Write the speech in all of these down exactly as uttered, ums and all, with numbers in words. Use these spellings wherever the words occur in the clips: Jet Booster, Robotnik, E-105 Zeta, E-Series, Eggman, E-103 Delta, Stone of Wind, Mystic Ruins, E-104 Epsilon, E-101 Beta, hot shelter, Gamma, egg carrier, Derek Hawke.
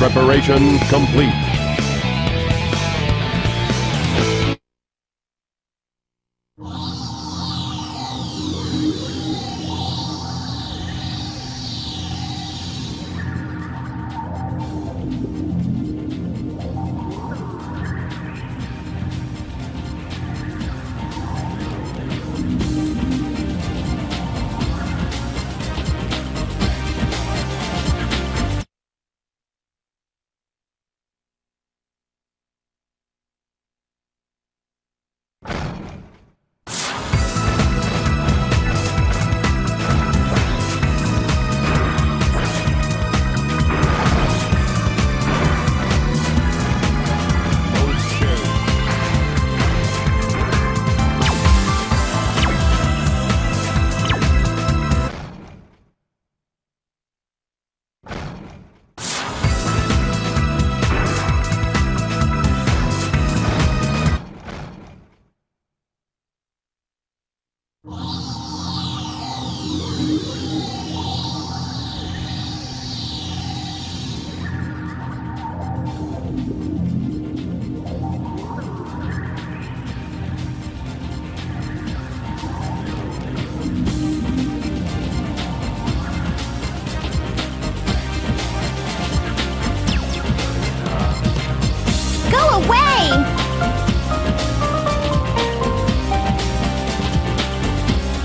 Preparation complete.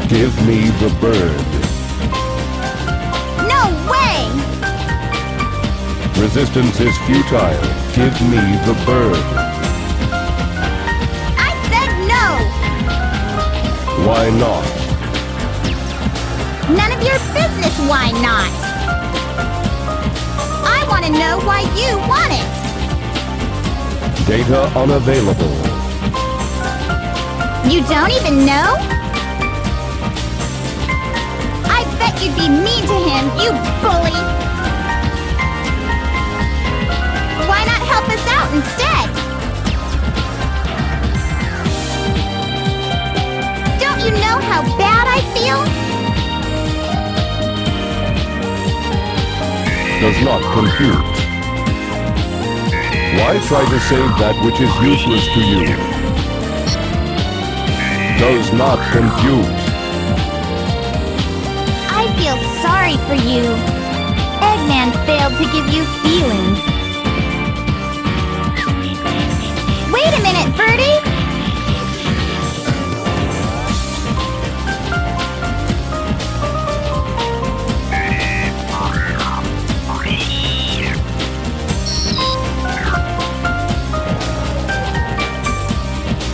Give me the bird. No way! Resistance is futile. Give me the bird. I said no! Why not? None of your business, why not? I want to know why you want it. Data unavailable. You don't even know? You'd be mean to him, you bully! Why not help us out instead? Don't you know how bad I feel? Does not compute. Why try to save that which is useless to you? Does not compute. Sorry for you. Eggman failed to give you feelings. Wait a minute, Birdie!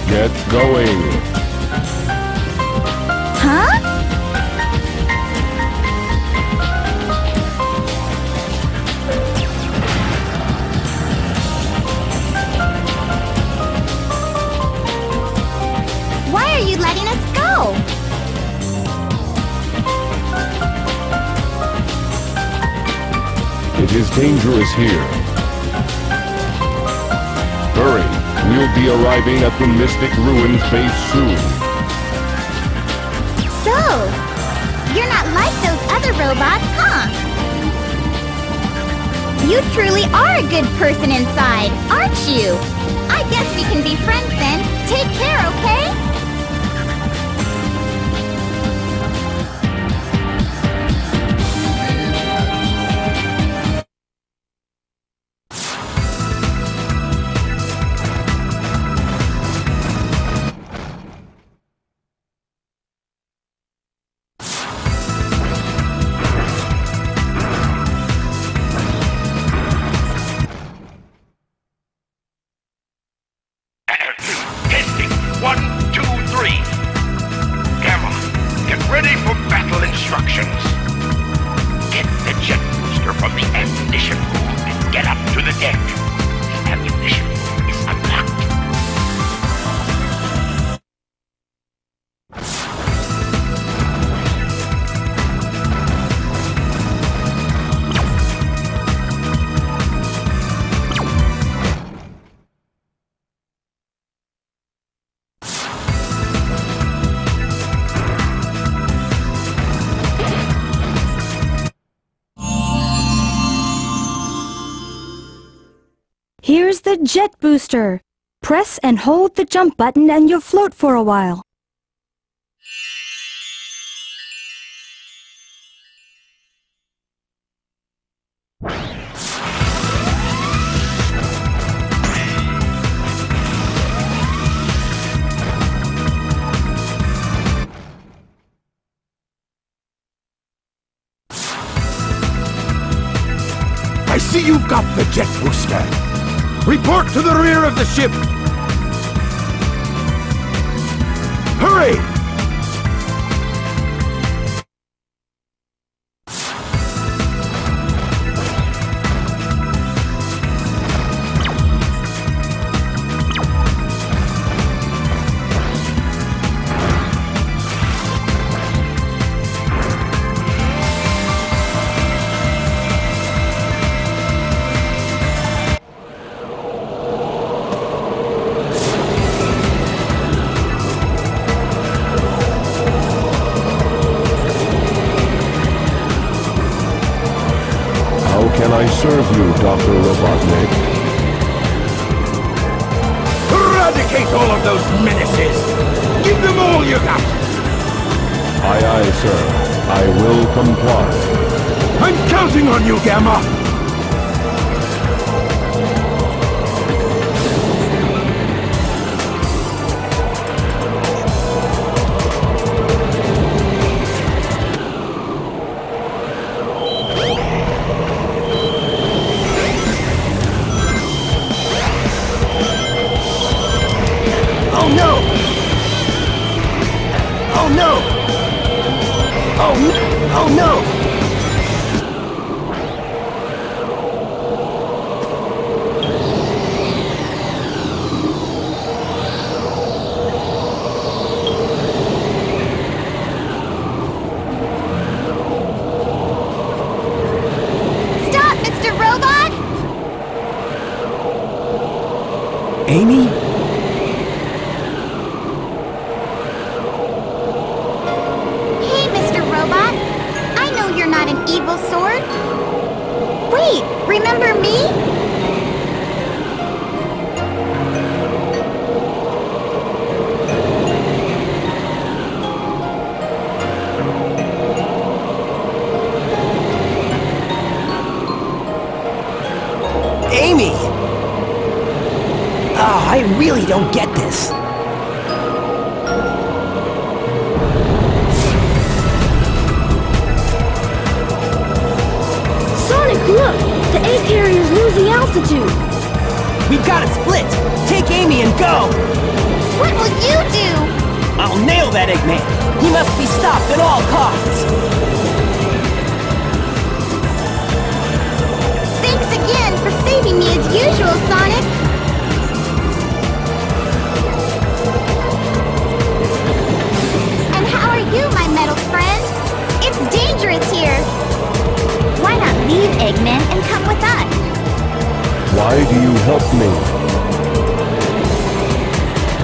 Get going! Huh? It is dangerous here. Hurry, we'll be arriving at the Mystic Ruins base soon. So, you're not like those other robots, huh? You truly are a good person inside, aren't you? I guess we can be friends then. Take care, okay? One, two. the Jet Booster. Press and hold the jump button and you'll float for a while. I see you've got the Jet Booster. Report to the rear of the ship. Hurry! Can I serve you, Doctor Robotnik? Eradicate all of those menaces! Give them all you got! Aye, aye, sir. I will comply. I'm counting on you, Gamma! Amy? Hey, Mister Robot. I know you're not an evil sword. Wait, remember me? Amy! Oh, I really don't get this. Sonic, look! The egg carrier is losing altitude! We've got it split! Take Amy and go! What will you do? I'll nail that Eggman! He must be stopped at all costs! Thanks again for saving me as usual, Sonic! You, my metal friend! It's dangerous here! Why not leave, Eggman, and come with us? Why do you help me?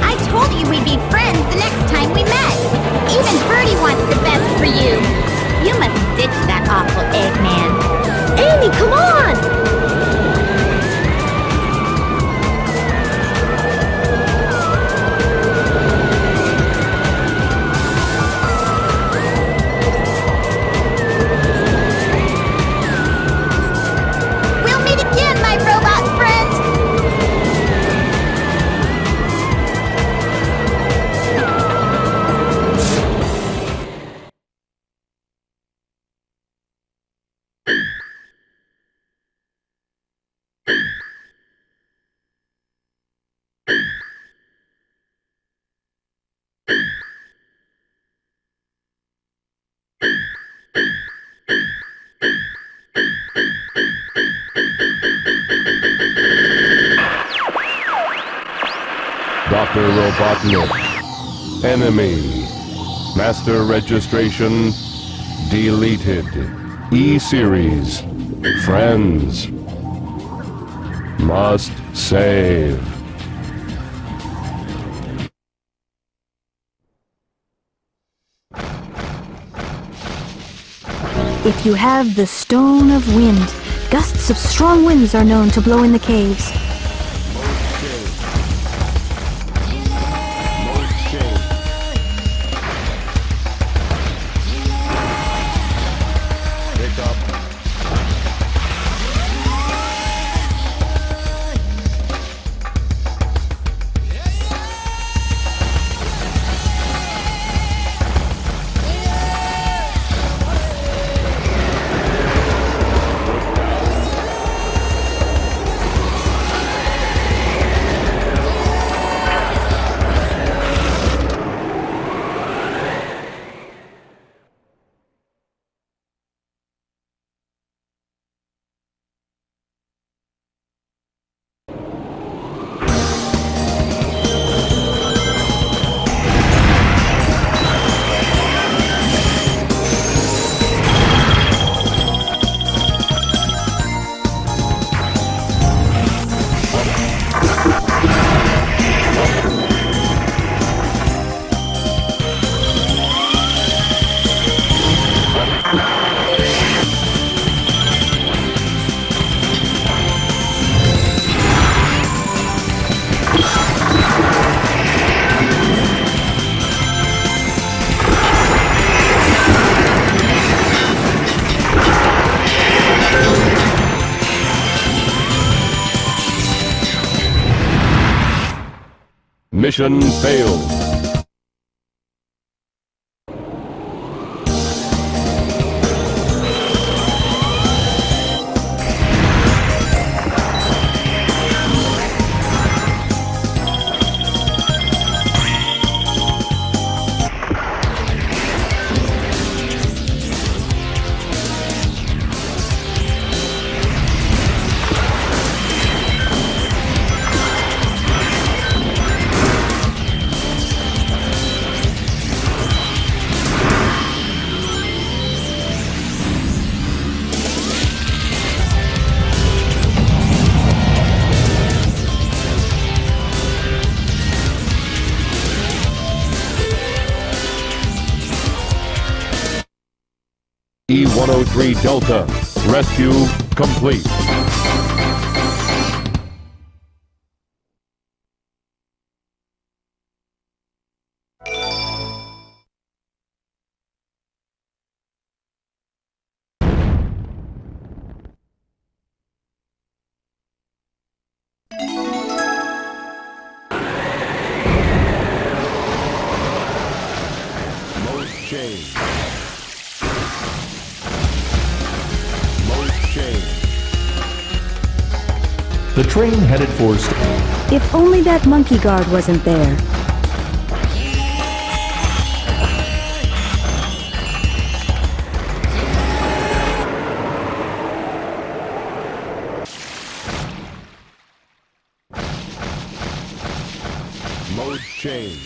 I told you we'd be friends the next time we met! Even Birdie wants the best for you! You must ditch that awful Eggman! Amy, come on! Doctor Robotnik, enemy, master registration, deleted, E-Series, friends, must save. If you have the Stone of Wind, gusts of strong winds are known to blow in the caves. Mission failed. E one oh three Delta, rescue complete. Most change. The train headed for... If only that monkey guard wasn't there. Mode change.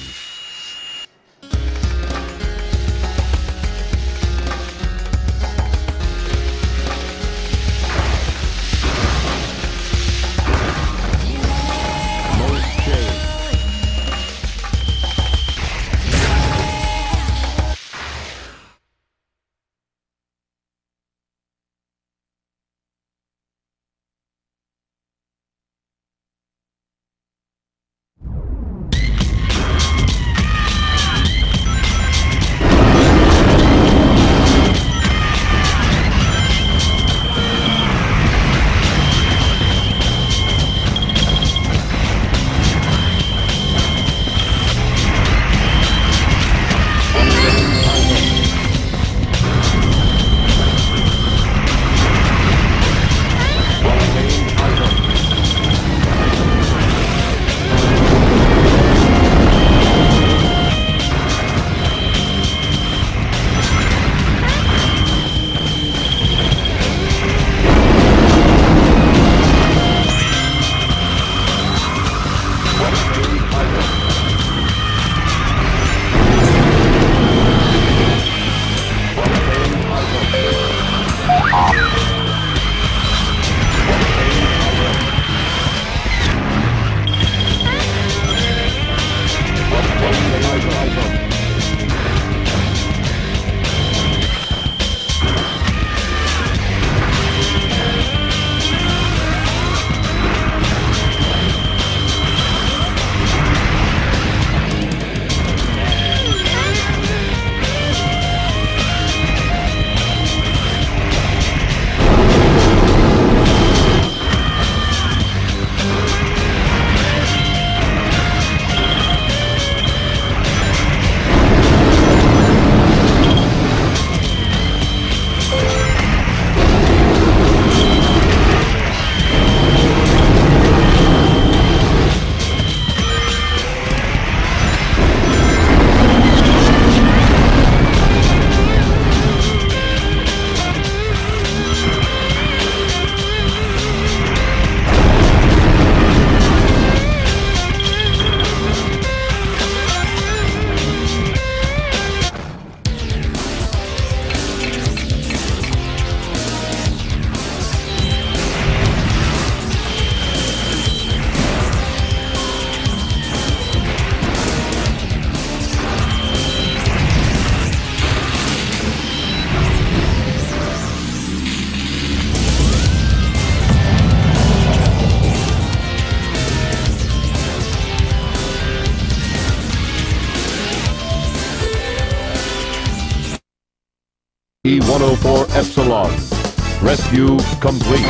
E one oh four Epsilon, rescue complete.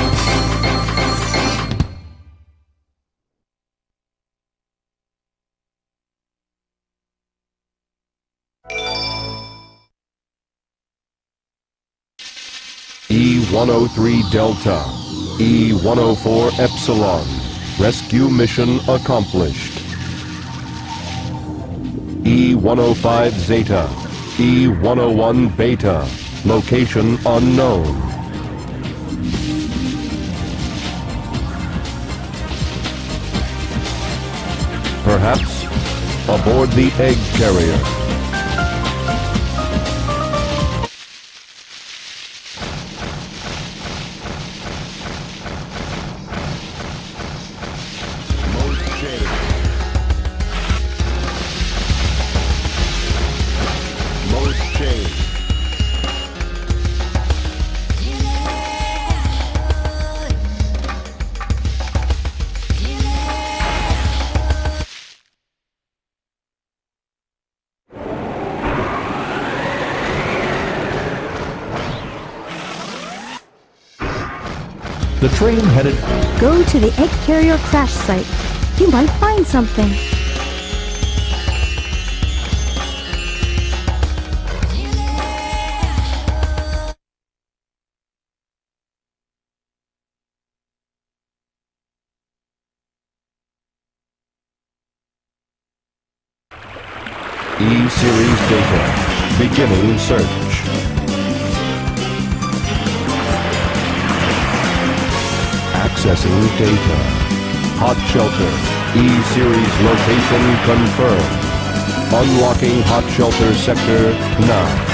E one oh three Delta, E one oh four Epsilon. Rescue mission accomplished. E one oh five Zeta, E one oh one Beta. Location unknown. Perhaps aboard the egg carrier. Most change. Most change. The train headed... Go to the egg carrier crash site. You might find something. E-Series data. Beginning search. Accessing data. Hot shelter. E-Series location confirmed. Unlocking hot shelter sector now.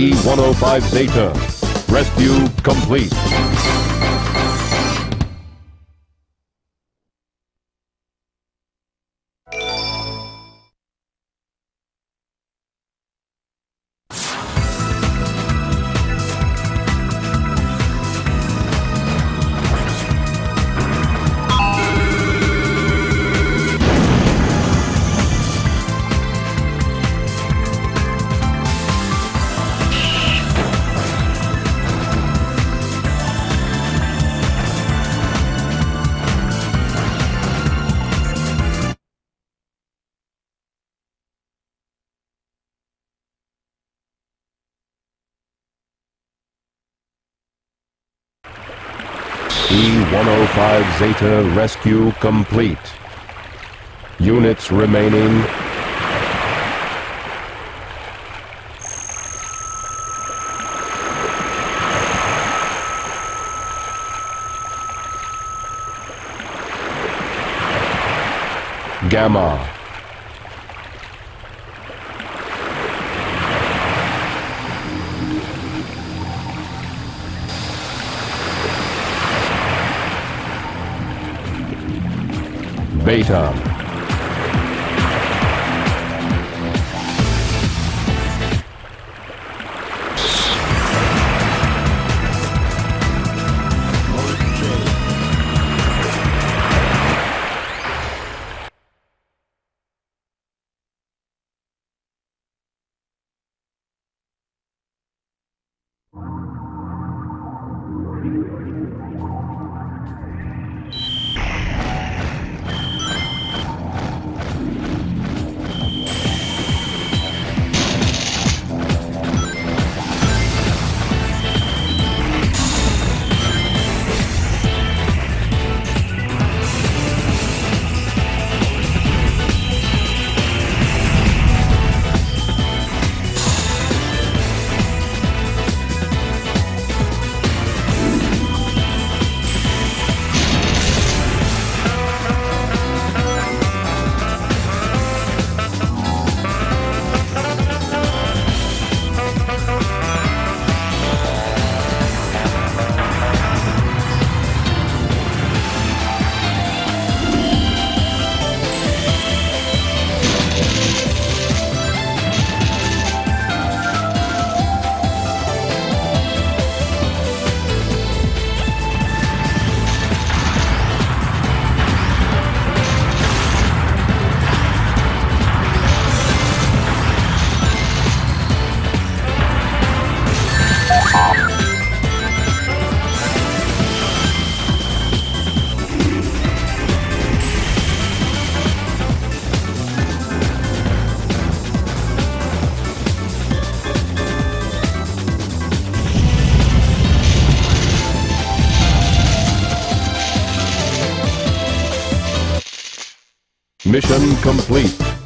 E one oh five Zeta. Rescue complete. E one oh five Zeta rescue complete. Units remaining. Gamma. Beta. Mission complete.